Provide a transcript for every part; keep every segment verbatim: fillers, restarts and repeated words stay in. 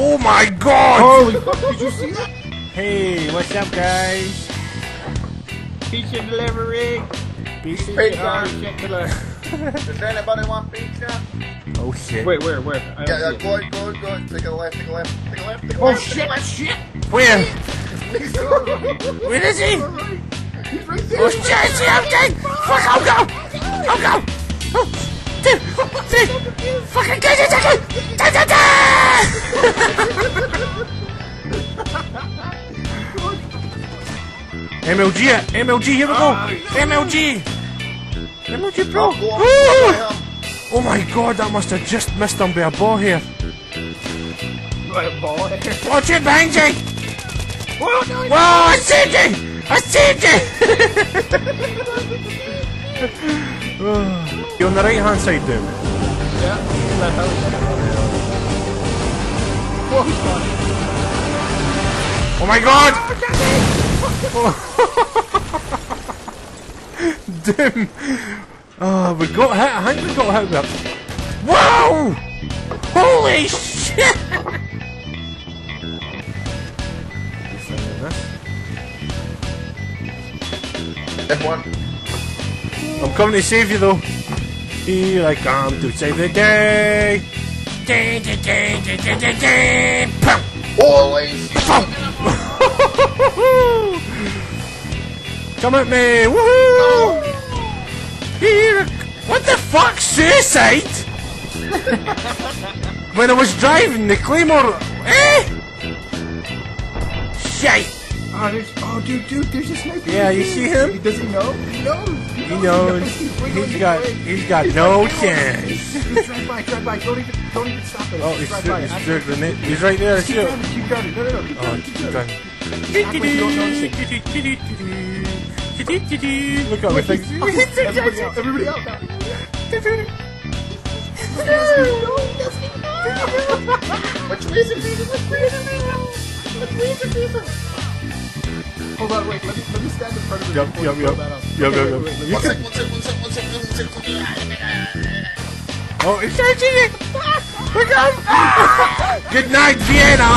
Oh my god! Holy, did you see that? Hey, what's up, guys? Pizza delivery. Pizza. Pizza. Does anybody want pizza? Oh shit! Wait, where, where? I yeah, yeah go ahead, go ahead, go ahead. Take a left, take a left, take a left. Take a oh left, shit! Left. Shit! Where? Where is he? He's right there. Oh shit! I'm dead! Fuck! I'll go! I'll go! Oh. Dude, dude, fucking get it, get it, get it, M L G, M L G, here we go, M L G, M L G, bro. Ooh. Oh my god, that must have just missed him by a ball here. Watch it, behind you. Whoa, I saved it, I saved it. You're on the right hand side, Doom. Yeah, left hand side. Oh my god! Oh. Doom! Oh, we got hit. I think we got hit with it. Whoa! Holy shit! F one. I'm coming to save you though. Here I come to save the day. Day, day, day, day, day, day, day. Holy come at me! Woohoo! Here, what the fuck, suicide? When I was driving the Claymore, eh? Shit! Oh, there's, oh, dude, dude, there's a sniper. Yeah, you see him? He doesn't know. He knows. He knows. He knows. He's, he's, he's got. He's got he's no like, chance. Drive by, drive by. Don't even, don't even stop it. Oh, he's right there. He's right there. Keep driving. Keep driving. No, no, no. Keep driving. Keep driving. Look out! Look, he's, he's everybody out! Everybody out! What's reason? What's reason? What's reason? Hold on, wait, let me, let me stand in front of him. Yup, yup, yup. Yup, yup, yup. One sec, one sec, one sec, one sec, one sec, one sec. Oh, it's changing it! Look out! Good night, Vienna!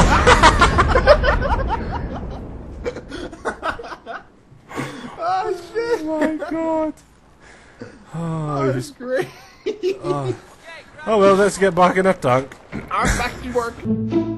Oh, shit! Oh, my God. Oh, that was great. Oh, well, let's get back in the tank. I'm back to work.